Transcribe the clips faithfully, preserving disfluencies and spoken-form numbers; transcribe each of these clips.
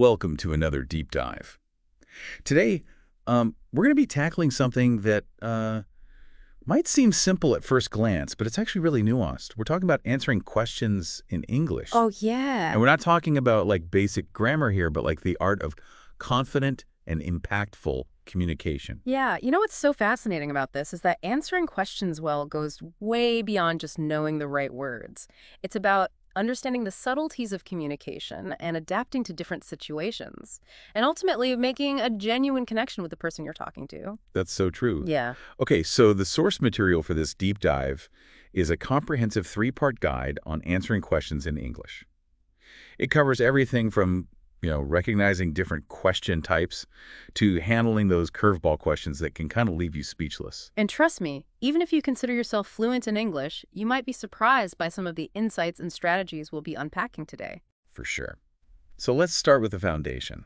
Welcome to another deep dive. Today, um, we're going to be tackling something that uh, might seem simple at first glance, but it's actually really nuanced. We're talking about answering questions in English. Oh, yeah. And we're not talking about like basic grammar here, but like the art of confident and impactful communication. Yeah. You know what's so fascinating about this is that answering questions well goes way beyond just knowing the right words. It's about understanding the subtleties of communication and adapting to different situations, and ultimately making a genuine connection with the person you're talking to. That's so true. Yeah. Okay, so the source material for this deep dive is a comprehensive three-part guide on answering questions in English. It covers everything from, you know, recognizing different question types to handling those curveball questions that can kind of leave you speechless. And trust me, even if you consider yourself fluent in English, you might be surprised by some of the insights and strategies we'll be unpacking today. For sure. So let's start with the foundation.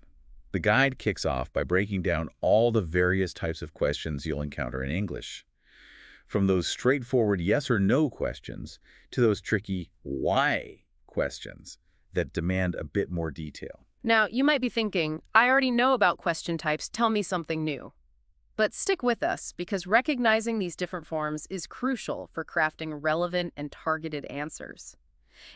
The guide kicks off by breaking down all the various types of questions you'll encounter in English, from those straightforward yes or no questions to those tricky why questions that demand a bit more detail. Now, you might be thinking, I already know about question types, tell me something new. But stick with us, because recognizing these different forms is crucial for crafting relevant and targeted answers.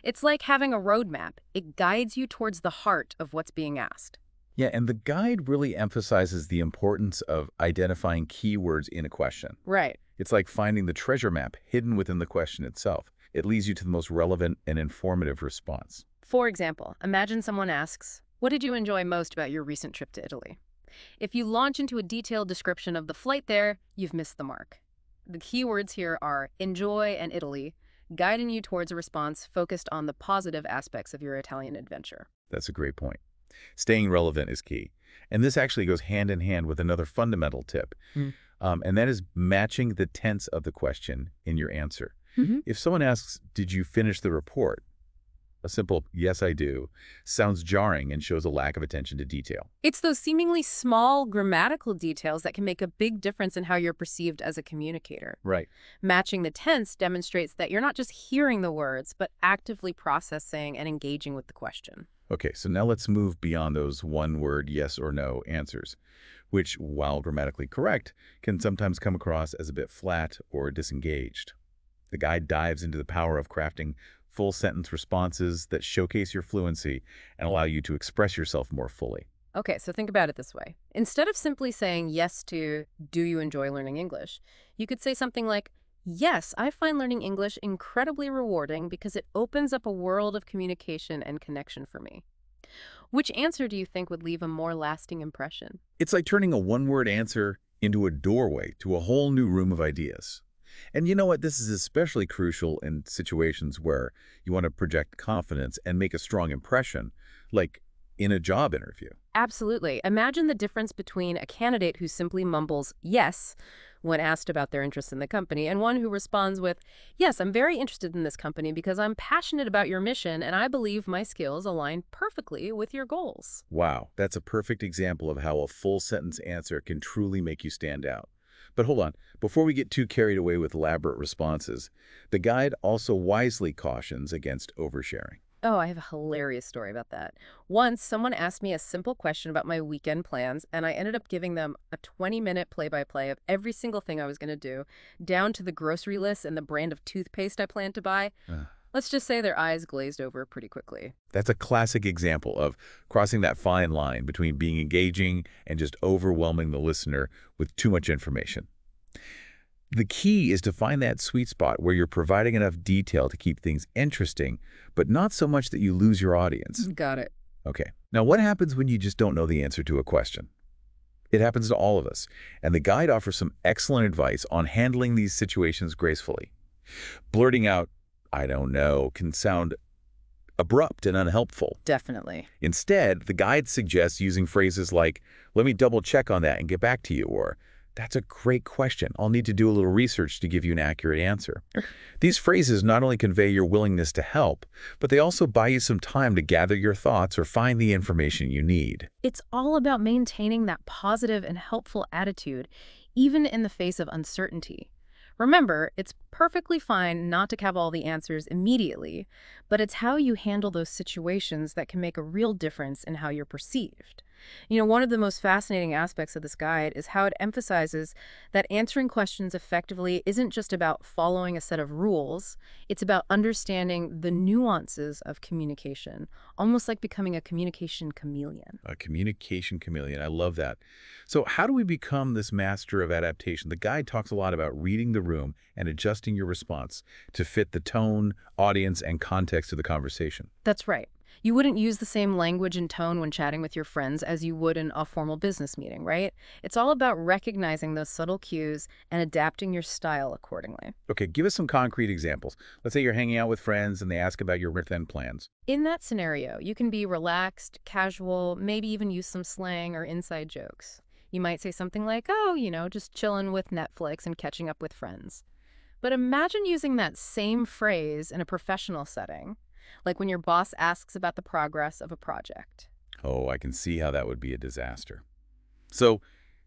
It's like having a roadmap. It guides you towards the heart of what's being asked. Yeah, and the guide really emphasizes the importance of identifying keywords in a question. Right. It's like finding the treasure map hidden within the question itself. It leads you to the most relevant and informative response. For example, imagine someone asks, what did you enjoy most about your recent trip to Italy? If you launch into a detailed description of the flight there, you've missed the mark. The keywords here are enjoy and Italy, guiding you towards a response focused on the positive aspects of your Italian adventure. That's a great point. Staying relevant is key. And this actually goes hand in hand with another fundamental tip, mm. um, and that is matching the tense of the question in your answer. Mm-hmm. If someone asks, did you finish the report? A simple, yes, I do, sounds jarring and shows a lack of attention to detail. It's those seemingly small grammatical details that can make a big difference in how you're perceived as a communicator. Right. Matching the tense demonstrates that you're not just hearing the words, but actively processing and engaging with the question. Okay, so now let's move beyond those one-word yes or no answers, which, while grammatically correct, can sometimes come across as a bit flat or disengaged. The guide dives into the power of crafting full sentence responses that showcase your fluency and allow you to express yourself more fully. Okay, so think about it this way. Instead of simply saying yes to, do you enjoy learning English? You could say something like, yes, I find learning English incredibly rewarding because it opens up a world of communication and connection for me. Which answer do you think would leave a more lasting impression? It's like turning a one-word answer into a doorway to a whole new room of ideas. And you know what? This is especially crucial in situations where you want to project confidence and make a strong impression, like in a job interview. Absolutely. Imagine the difference between a candidate who simply mumbles yes when asked about their interest in the company and one who responds with, yes, I'm very interested in this company because I'm passionate about your mission and I believe my skills align perfectly with your goals. Wow. That's a perfect example of how a full sentence answer can truly make you stand out. But hold on, before we get too carried away with elaborate responses, the guide also wisely cautions against oversharing. Oh, I have a hilarious story about that. Once, someone asked me a simple question about my weekend plans, and I ended up giving them a twenty-minute play-by-play of every single thing I was going to do, down to the grocery list and the brand of toothpaste I planned to buy. Uh. Let's just say their eyes glazed over pretty quickly. That's a classic example of crossing that fine line between being engaging and just overwhelming the listener with too much information. The key is to find that sweet spot where you're providing enough detail to keep things interesting, but not so much that you lose your audience. Got it. Okay. Now, what happens when you just don't know the answer to a question? It happens to all of us, and the guide offers some excellent advice on handling these situations gracefully. Blurting out, I don't know, can sound abrupt and unhelpful. Definitely. Instead, the guide suggests using phrases like, let me double check on that and get back to you, or that's a great question. I'll need to do a little research to give you an accurate answer. These phrases not only convey your willingness to help, but they also buy you some time to gather your thoughts or find the information you need. It's all about maintaining that positive and helpful attitude, even in the face of uncertainty. Remember, it's perfectly fine not to have all the answers immediately, but it's how you handle those situations that can make a real difference in how you're perceived. You know, one of the most fascinating aspects of this guide is how it emphasizes that answering questions effectively isn't just about following a set of rules. It's about understanding the nuances of communication, almost like becoming a communication chameleon. A communication chameleon. I love that. So how do we become this master of adaptation? The guide talks a lot about reading the room and adjusting your response to fit the tone, audience, and context of the conversation. That's right. You wouldn't use the same language and tone when chatting with your friends as you would in a formal business meeting, right? It's all about recognizing those subtle cues and adapting your style accordingly. Okay, give us some concrete examples. Let's say you're hanging out with friends and they ask about your weekend plans. In that scenario, you can be relaxed, casual, maybe even use some slang or inside jokes. You might say something like, oh, you know, just chilling with Netflix and catching up with friends. But imagine using that same phrase in a professional setting. Like when your boss asks about the progress of a project. Oh, I can see how that would be a disaster. So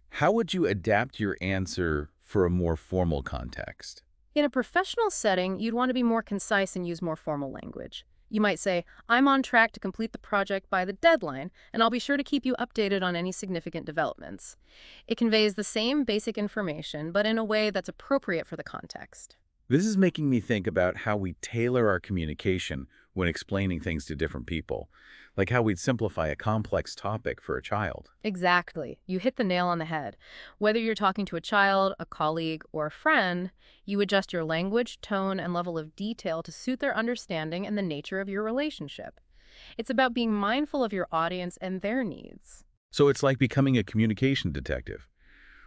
how would you adapt your answer for a more formal context? In a professional setting, you'd want to be more concise and use more formal language. You might say, I'm on track to complete the project by the deadline, and I'll be sure to keep you updated on any significant developments. It conveys the same basic information, but in a way that's appropriate for the context. This is making me think about how we tailor our communication when explaining things to different people, like how we'd simplify a complex topic for a child. Exactly. You hit the nail on the head. Whether you're talking to a child, a colleague, or a friend, you adjust your language, tone, and level of detail to suit their understanding and the nature of your relationship. It's about being mindful of your audience and their needs. So it's like becoming a communication detective.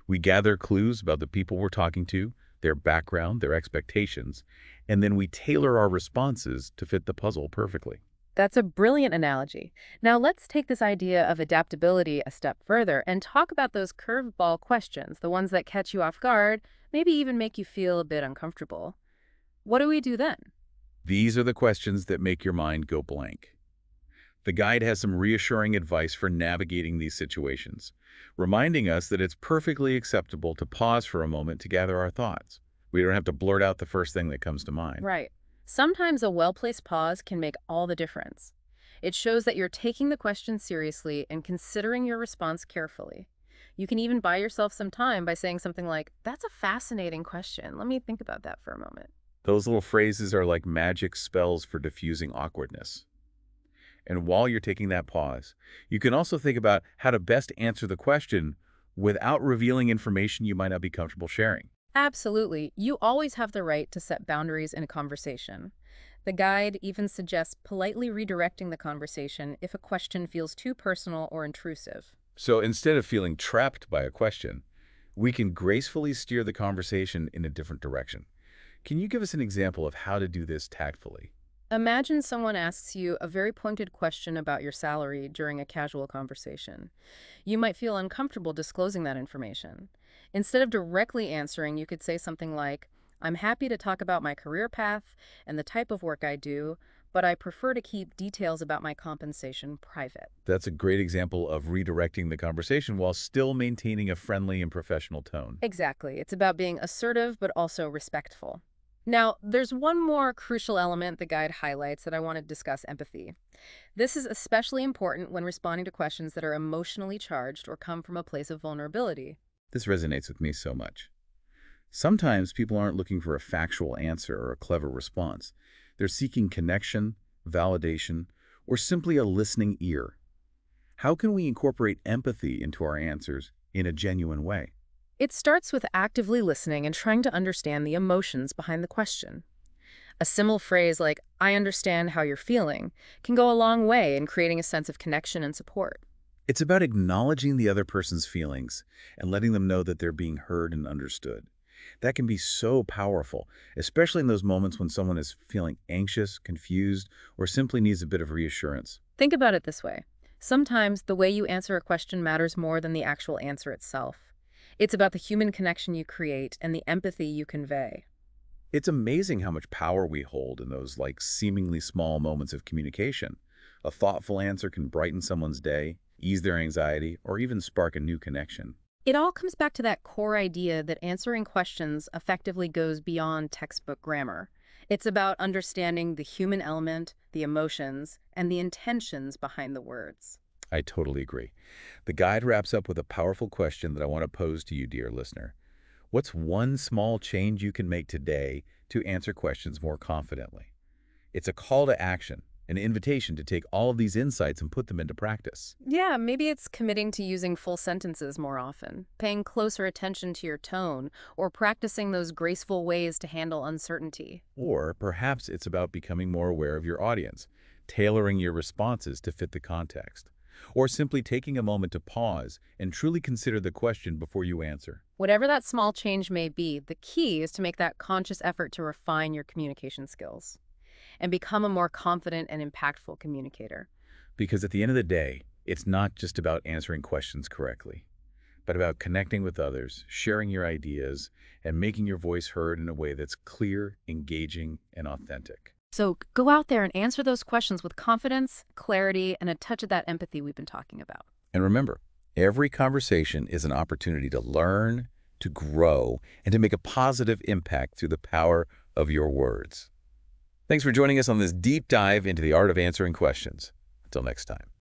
We gather clues about the people we're talking to, their background, their expectations, and then we tailor our responses to fit the puzzle perfectly. That's a brilliant analogy. Now let's take this idea of adaptability a step further and talk about those curveball questions, the ones that catch you off guard, maybe even make you feel a bit uncomfortable. What do we do then? These are the questions that make your mind go blank. The guide has some reassuring advice for navigating these situations, reminding us that it's perfectly acceptable to pause for a moment to gather our thoughts. We don't have to blurt out the first thing that comes to mind. Right. Sometimes a well-placed pause can make all the difference. It shows that you're taking the question seriously and considering your response carefully. You can even buy yourself some time by saying something like, that's a fascinating question. Let me think about that for a moment. Those little phrases are like magic spells for diffusing awkwardness. And while you're taking that pause, you can also think about how to best answer the question without revealing information you might not be comfortable sharing. Absolutely. You always have the right to set boundaries in a conversation. The guide even suggests politely redirecting the conversation if a question feels too personal or intrusive. So instead of feeling trapped by a question, we can gracefully steer the conversation in a different direction. Can you give us an example of how to do this tactfully? Imagine someone asks you a very pointed question about your salary during a casual conversation. You might feel uncomfortable disclosing that information. Instead of directly answering, you could say something like, I'm happy to talk about my career path and the type of work I do, but I prefer to keep details about my compensation private. That's a great example of redirecting the conversation while still maintaining a friendly and professional tone. Exactly. It's about being assertive but also respectful. Now, there's one more crucial element the guide highlights that I want to discuss: empathy. This is especially important when responding to questions that are emotionally charged or come from a place of vulnerability. This resonates with me so much. Sometimes people aren't looking for a factual answer or a clever response. They're seeking connection, validation, or simply a listening ear. How can we incorporate empathy into our answers in a genuine way? It starts with actively listening and trying to understand the emotions behind the question. A simple phrase like, I understand how you're feeling, can go a long way in creating a sense of connection and support. It's about acknowledging the other person's feelings and letting them know that they're being heard and understood. That can be so powerful, especially in those moments when someone is feeling anxious, confused, or simply needs a bit of reassurance. Think about it this way. Sometimes the way you answer a question matters more than the actual answer itself. It's about the human connection you create and the empathy you convey. It's amazing how much power we hold in those like seemingly small moments of communication. A thoughtful answer can brighten someone's day, ease their anxiety, or even spark a new connection. It all comes back to that core idea that answering questions effectively goes beyond textbook grammar. It's about understanding the human element, the emotions, and the intentions behind the words. I totally agree. The guide wraps up with a powerful question that I want to pose to you, dear listener. What's one small change you can make today to answer questions more confidently? It's a call to action, an invitation to take all of these insights and put them into practice. Yeah, maybe it's committing to using full sentences more often, paying closer attention to your tone, or practicing those graceful ways to handle uncertainty. Or perhaps it's about becoming more aware of your audience, tailoring your responses to fit the context, or simply taking a moment to pause and truly consider the question before you answer. Whatever that small change may be, the key is to make that conscious effort to refine your communication skills and become a more confident and impactful communicator. Because at the end of the day, it's not just about answering questions correctly, but about connecting with others, sharing your ideas, and making your voice heard in a way that's clear, engaging, and authentic. So go out there and answer those questions with confidence, clarity, and a touch of that empathy we've been talking about. And remember, every conversation is an opportunity to learn, to grow, and to make a positive impact through the power of your words. Thanks for joining us on this deep dive into the art of answering questions. Until next time.